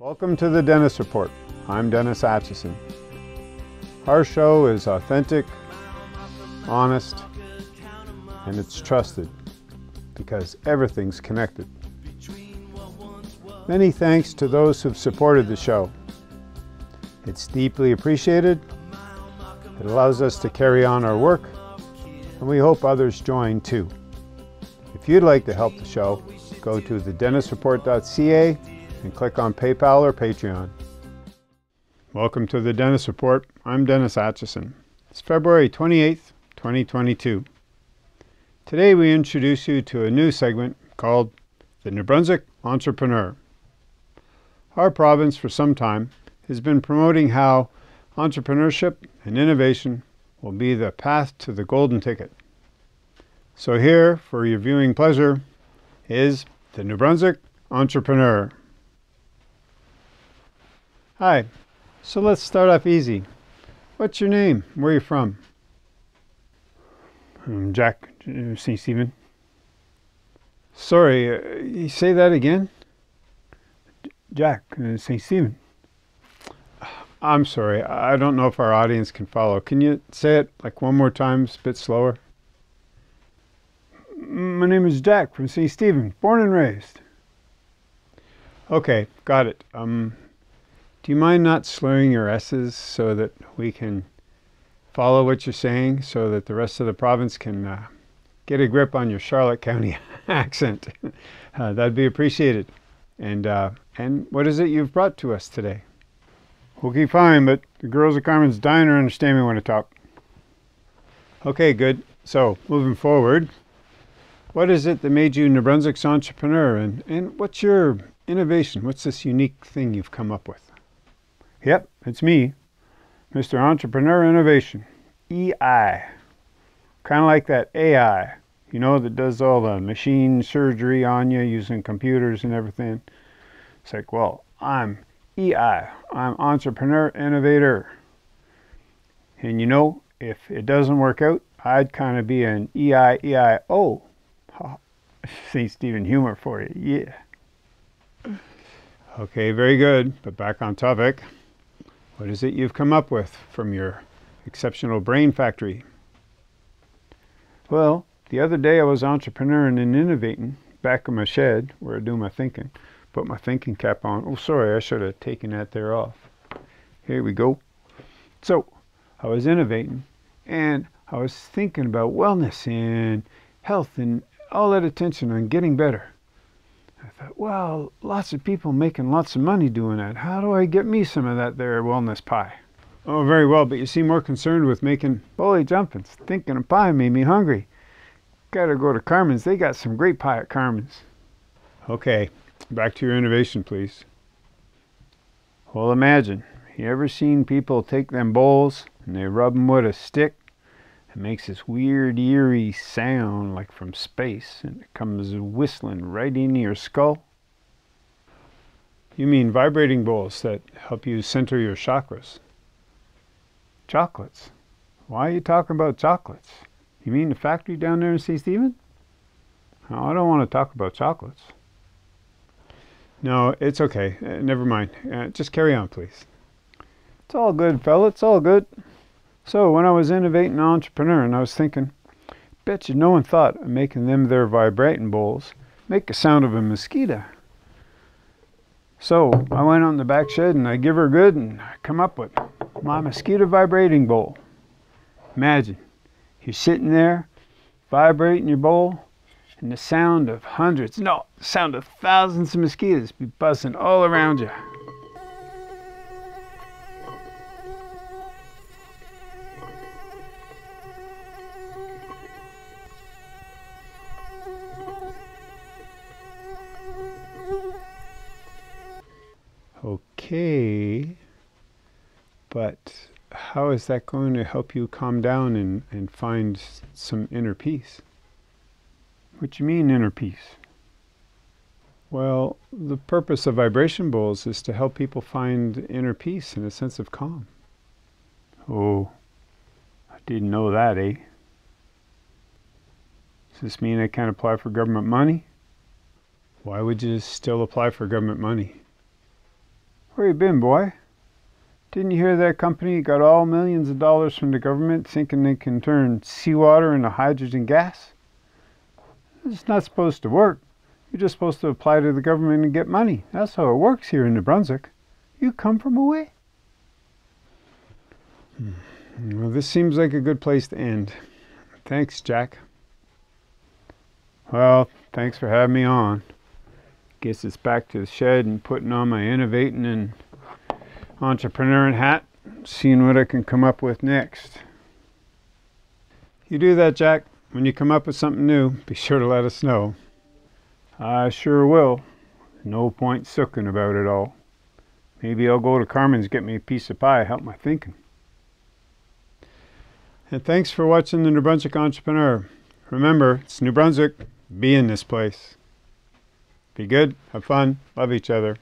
Welcome to The Dennis Report. I'm Dennis Atchison. Our show is authentic, honest, and it's trusted because everything's connected. Many thanks to those who've supported the show. It's deeply appreciated. It allows us to carry on our work, and we hope others join too. If you'd like to help the show, go to thedennisreport.ca and click on PayPal or Patreon. Welcome to The Dennis Report. I'm Dennis Atchison. It's February 28th, 2022. Today we introduce you to a new segment called The New Brunswick Entrepreneur. Our province for some time has been promoting how entrepreneurship and innovation will be the path to the golden ticket. So here, for your viewing pleasure, is The New Brunswick Entrepreneur. Hi, so let's start off easy. What's your name? Where are you from? I'm Jack, St. Stephen. Sorry, you say that again? Jack, St. Stephen. I'm sorry, I don't know if our audience can follow. Can you say it like one more time, a bit slower? My name is Jack from St. Stephen, born and raised. Okay, got it. Do you mind not slurring your S's so that we can follow what you're saying so that the rest of the province can get a grip on your Charlotte County accent? That'd be appreciated. And what is it you've brought to us today? Okay, fine, but the girls at Carmen's Diner understand me when I talk. Okay, good. So, moving forward, what is it that made you New Brunswick's entrepreneur? And what's your innovation? What's this unique thing you've come up with? Yep, it's me, Mr. Entrepreneur Innovation, EI. Kind of like that AI, you know, that does all the machine surgery on you using computers and everything. It's like, well, I'm EI, I'm Entrepreneur Innovator. And you know, if it doesn't work out, I'd kind of be an EIEIO. St. Stephen humor for you, yeah. Okay, very good, but back on topic. What is it you've come up with from your exceptional brain factory? Well, the other day I was entrepreneuring and innovating back in my shed where I do my thinking. Put my thinking cap on. Oh, sorry, I should have taken that there off. Here we go. So, I was innovating and I was thinking about wellness and health and all that attention on getting better. I thought, well, lots of people making lots of money doing that. How do I get me some of that there wellness pie? Oh, very well, but you seem more concerned with making bully jumpins. Thinking of pie made me hungry. Gotta go to Carmen's. They got some great pie at Carmen's. Okay, back to your innovation, please. Well, imagine. You ever seen people take them bowls and they rub them with a stick? It makes this weird, eerie sound like from space, and it comes whistling right into your skull. You mean vibrating bowls that help you center your chakras? Chocolates? Why are you talking about chocolates? You mean the factory down there in St. Stephen? No, I don't want to talk about chocolates. No, it's okay. Never mind. Just carry on, please. It's all good, fella. It's all good. So when I was innovating an entrepreneur, and I was thinking, bet you no one thought of making them their vibrating bowls make the sound of a mosquito. So I went on the back shed and I give her good and I come up with my mosquito vibrating bowl. Imagine, you're sitting there, vibrating your bowl, and the sound of hundreds, no, the sound of thousands of mosquitoes be buzzing all around you. Okay, but how is that going to help you calm down and find some inner peace? What do you mean inner peace? Well, the purpose of vibration bowls is to help people find inner peace and a sense of calm. Oh, I didn't know that, eh? Does this mean I can't apply for government money? Why would you still apply for government money? Where you been, boy? Didn't you hear that company got all millions of dollars from the government thinking they can turn seawater into hydrogen gas? It's not supposed to work. You're just supposed to apply to the government and get money. That's how it works here in New Brunswick. You come from away? Well, this seems like a good place to end. Thanks, Jack. Well, thanks for having me on. Guess it's back to the shed and putting on my innovating and entrepreneuring hat, seeing what I can come up with next. You do that, Jack. When you come up with something new, be sure to let us know. I sure will. No point sooking about it all. Maybe I'll go to Carmen's, get me a piece of pie, help my thinking. And thanks for watching the New Brunswick Entrepreneur. Remember, it's New Brunswick. Be in this place. Be good, have fun, love each other.